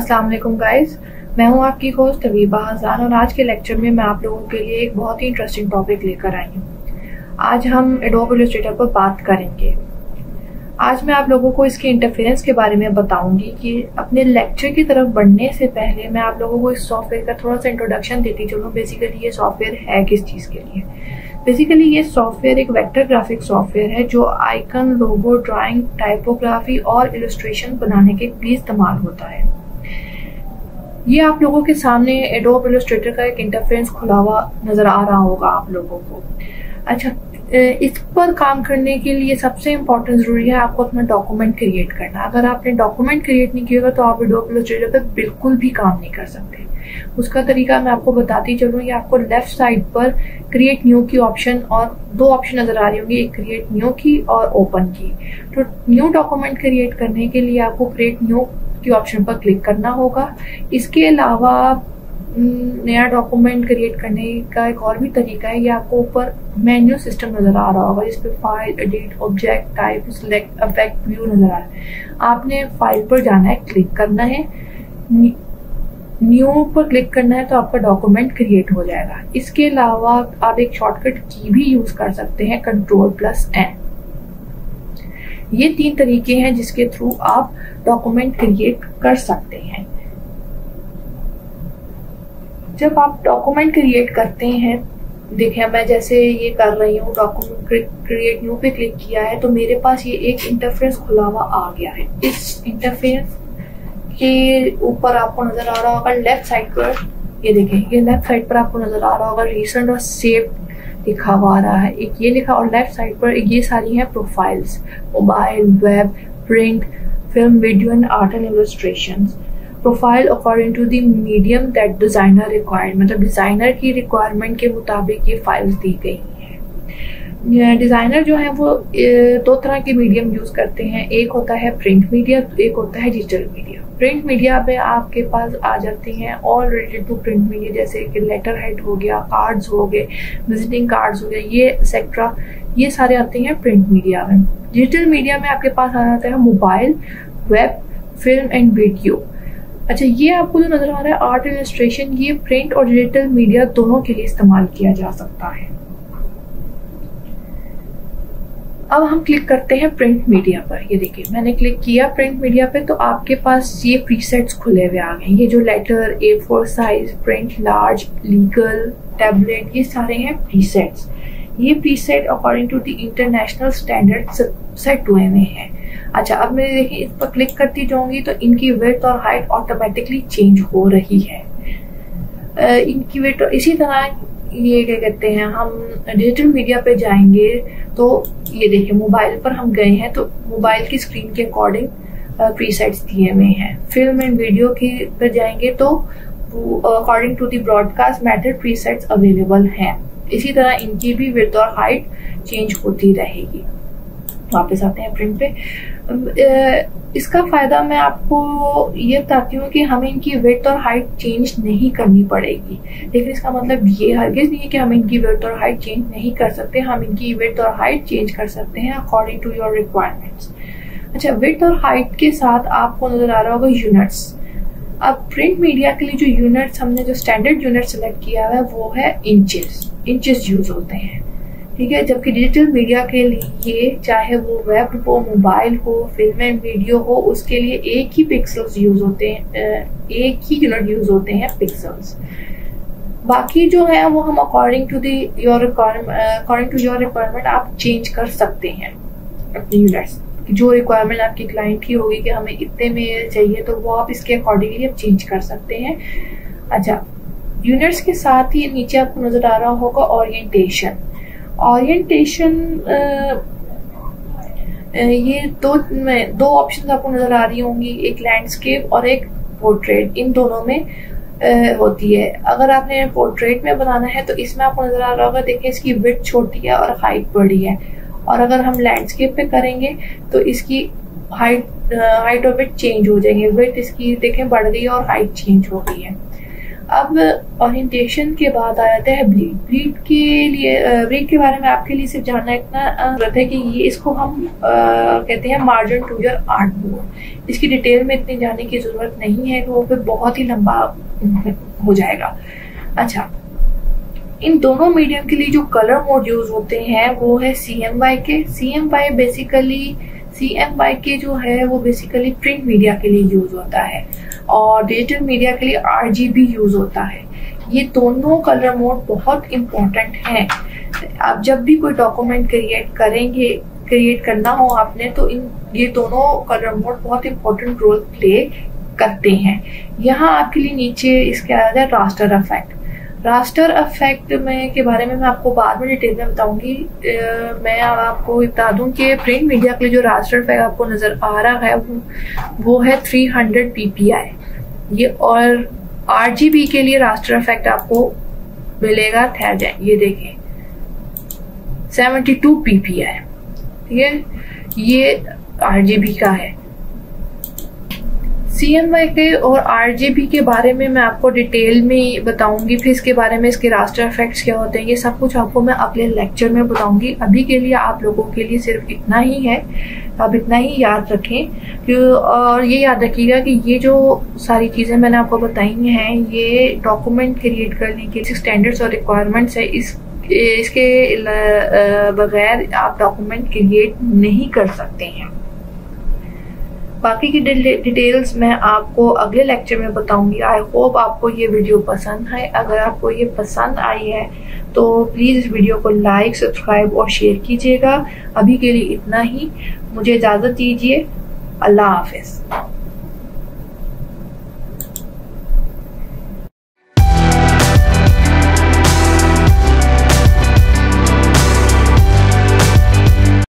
अस्सलाम वालेकुम गाइस, मैं हूं आपकी होस्ट तबीबा हज़ान और आज के लेक्चर में मैं आप लोगों के लिए एक बहुत ही इंटरेस्टिंग टॉपिक लेकर आई हूं। आज हम एडोब इलस्ट्रेटर पर बात करेंगे। आज मैं आप लोगों को इसके इंटरफेरेंस के बारे में बताऊंगी कि अपने लेक्चर की तरफ बढ़ने से पहले मैं आप लोगों को इस सॉफ्टवेयर का थोड़ा सा इंट्रोडक्शन देती चलूँ। बेसिकली ये सॉफ्टवेयर है किस चीज़ के लिए? बेसिकली ये सॉफ्टवेयर एक वेक्टर ग्राफिक सॉफ्टवेयर है जो आइकन, लोगो, ड्राइंग, टाइपोग्राफी और इलस्ट्रेशन बनाने के लिए इस्तेमाल होता है। ये आप लोगों के सामने एडोब इलस्ट्रेटर का एक इंटरफेरेंस खुला हुआ नजर आ रहा होगा आप लोगों को। अच्छा, इस पर काम करने के लिए सबसे इम्पोर्टेंट जरूरी है आपको अपना डॉक्यूमेंट क्रिएट करना। अगर आपने डॉक्यूमेंट क्रिएट नहीं किया होगा तो आप एडोब इलस्ट्रेटर पर बिल्कुल भी काम नहीं कर सकते। उसका तरीका मैं आपको बताती चलूँगी। आपको लेफ्ट साइड पर क्रिएट न्यू की ऑप्शन और दो ऑप्शन नजर आ रही होंगी, एक क्रिएट न्यू की और ओपन की। तो न्यू डॉक्यूमेंट क्रिएट करने के लिए आपको क्रिएट न्यू की ऑप्शन पर क्लिक करना होगा। इसके अलावा नया डॉक्यूमेंट क्रिएट करने का एक और भी तरीका है, यह आपको ऊपर मेन्यू सिस्टम नजर आ रहा होगा जिसपे file, edit, object, type, select, effect, view नजर आ रहा है। आपने फाइल पर जाना है, क्लिक करना है, न्यू पर क्लिक करना है तो आपका डॉक्यूमेंट क्रिएट हो जाएगा। इसके अलावा आप एक शॉर्टकट की भी यूज कर सकते हैं, Ctrl+N। ये तीन तरीके हैं जिसके थ्रू आप डॉक्यूमेंट क्रिएट कर सकते हैं। जब आप डॉक्यूमेंट क्रिएट करते हैं, देखिए मैं जैसे ये कर रही हूँ, डॉक्यूमेंट क्रिएट न्यू पे क्लिक किया है तो मेरे पास ये एक इंटरफेरेंस खुला हुआ आ गया है। इस इंटरफेरेंस के ऊपर आपको नजर आ रहा होगा लेफ्ट साइड पर, ये देखें, ये लेफ्ट साइड पर आपको नजर आ रहा होगा रिसेंट और सेव लिखा हुआ आ रहा है, एक ये लिखा, और लेफ्ट साइड पर ये सारी हैं profiles, mobile, web, print, film, video and art and illustration. Profile according to the medium that designer required, मतलब डिजाइनर की रिक्वायरमेंट के मुताबिक ये फाइल्स दी गई हैं। डिज़ाइनर जो है वो दो तरह के मीडियम यूज़ करते हैं, एक होता है प्रिंट मीडिया, एक होता है डिजिटल मीडिया। प्रिंट मीडिया पे आपके पास आ जाती हैं all related to print media, जैसे कि लेटर हेड हो गया, कार्ड्स हो गए, विजिटिंग कार्ड्स हो गए, ये एक्सेट्रा, ये सारे आते हैं प्रिंट मीडिया में। डिजिटल मीडिया में आपके पास आ जाता है mobile, web, film and video. अच्छा, ये आपको जो नज़र आ रहा है आर्ट इलस्ट्रेशन, ये प्रिंट और डिजिटल मीडिया दोनों के लिए इस्तेमाल किया जा सकता है। अब हम क्लिक करते हैं प्रिंट मीडिया पर, ये देखिए मैंने क्लिक किया प्रिंट मीडिया पे तो आपके पास ये प्रीसेट्स खुले हुए आ गए। ये जो letter, A4 size, print, large, legal, tablet, ये सारे हैं प्रीसेट्स। ये preset according to the international standard set हुए हुए हैं। अच्छा, अब मैं देखिए इस पर क्लिक करती जाऊंगी तो इनकी विड्थ और हाइट ऑटोमेटिकली चेंज हो रही है। इनकी विड्थ, इसी तरह ये क्या कहते हैं, हम डिजिटल मीडिया पे जाएंगे तो ये देखिए मोबाइल पर हम गए हैं तो मोबाइल की स्क्रीन के अकॉर्डिंग प्रीसेट्स दिए हुए हैं। फिल्म एंड वीडियो की पर जाएंगे तो according to the broadcast method presets available हैं। इसी तरह इनकी भी विड्थ और हाइट चेंज होती रहेगी। वापस आते हैं प्रिंट पे। इसका फायदा मैं आपको ये बताती हूँ कि हमें इनकी विड्थ और हाइट चेंज नहीं करनी पड़ेगी, लेकिन इसका मतलब ये हरगिज नहीं है कि हम इनकी विड्थ और हाइट चेंज नहीं कर सकते। हम इनकी विड्थ और हाइट चेंज कर सकते हैं अकॉर्डिंग टू योर रिक्वायरमेंट्स। अच्छा, विड्थ और हाइट के साथ आपको नजर आ रहा होगा यूनिट्स। अब प्रिंट मीडिया के लिए जो यूनिट्स, हमने जो स्टैंडर्ड यूनिट सेलेक्ट किया हुआ है वो है इंचेस, इंचेस यूज होते हैं, ठीक है। जबकि डिजिटल मीडिया के लिए, चाहे वो वेब हो, मोबाइल हो, फिल्म एंड वीडियो हो, उसके लिए एक ही पिक्सल्स यूज होते हैं, एक ही यूनिट यूज होते हैं पिक्सल्स। बाकी जो है वो हम अकॉर्डिंग टू योर रिक्वायरमेंट आप चेंज कर सकते हैं अपनी यूनिट्स। जो रिक्वायरमेंट आपके क्लाइंट की होगी कि हमें इतने में चाहिए तो वो आप इसके अकॉर्डिंगली आप चेंज कर सकते हैं। अच्छा, यूनिट्स के साथ ही नीचे आपको नजर आ रहा होगा ओरिएंटेशन। ये दो ऑप्शन आपको नजर आ रही होंगी, एक लैंडस्केप और एक पोर्ट्रेट, इन दोनों में होती है। अगर आपने पोर्ट्रेट में बनाना है तो इसमें आपको नजर आ रहा होगा, देखिए इसकी विड्थ छोटी है और हाइट बड़ी है, और अगर हम लैंडस्केप पे करेंगे तो इसकी हाइट और विड्थ चेंज हो जाएंगे। विड्थ इसकी देखें बढ़ गई और हाइट चेंज हो गई है। अब ओरिएंटेशन के बाद आ जाता है ब्लीड। ब्लीड के बारे में आपके लिए सिर्फ जानना इतना जरूरत है कि ये इसको हम कहते हैं margin to your art board. इसकी डिटेल में इतनी जाने की जरूरत नहीं है कि वो फिर बहुत ही लंबा हो जाएगा। अच्छा, इन दोनों मीडियम के लिए जो कलर मोड यूज होते हैं वो है CMYK। CMYK जो है वो बेसिकली प्रिंट मीडिया के लिए यूज होता है और डिजिटल मीडिया के लिए RGB यूज होता है। ये दोनों कलर मोड बहुत इम्पोर्टेंट हैं। आप जब भी कोई डॉक्यूमेंट क्रिएट करना हो आपने तो ये दोनों कलर मोड बहुत इम्पोर्टेंट रोल प्ले करते हैं। यहाँ आपके लिए नीचे इसके आ जाता है रास्टर इफेक्ट। रास्टर इफेक्ट में के बारे में मैं आपको बाद में डिटेल में बताऊंगी। मैं आपको बता दूं कि प्रिंट मीडिया के लिए जो रास्टर इफेक्ट आपको नज़र आ रहा है वो है 300 PPI ये, और RGB के लिए रास्टर इफेक्ट आपको मिलेगा, ठहर जाए, ये देखें 72 PPI ठीक है, ये RGB का है। CMYK और RGB के बारे में मैं आपको डिटेल में बताऊंगी, फिर इसके बारे में इसके रास्टर इफेक्ट्स क्या होते हैं ये सब कुछ आपको मैं अगले लेक्चर में बताऊंगी। अभी के लिए आप लोगों के लिए सिर्फ इतना ही है, आप इतना ही याद रखें। और ये याद रखिएगा कि ये जो सारी चीज़ें मैंने आपको बताई हैं ये डॉक्यूमेंट क्रिएट करने के स्टैंडर्ड्स और रिक्वायरमेंट्स है। इसके बगैर आप डॉक्यूमेंट क्रिएट नहीं कर सकते हैं। बाकी की डिटेल्स मैं आपको अगले लेक्चर में बताऊंगी। आई होप आपको ये वीडियो पसंद है। अगर आपको ये पसंद आई है तो प्लीज़ इस वीडियो को लाइक, सब्सक्राइब और शेयर कीजिएगा। अभी के लिए इतना ही, मुझे इजाज़त दीजिए। अल्लाह हाफिज़।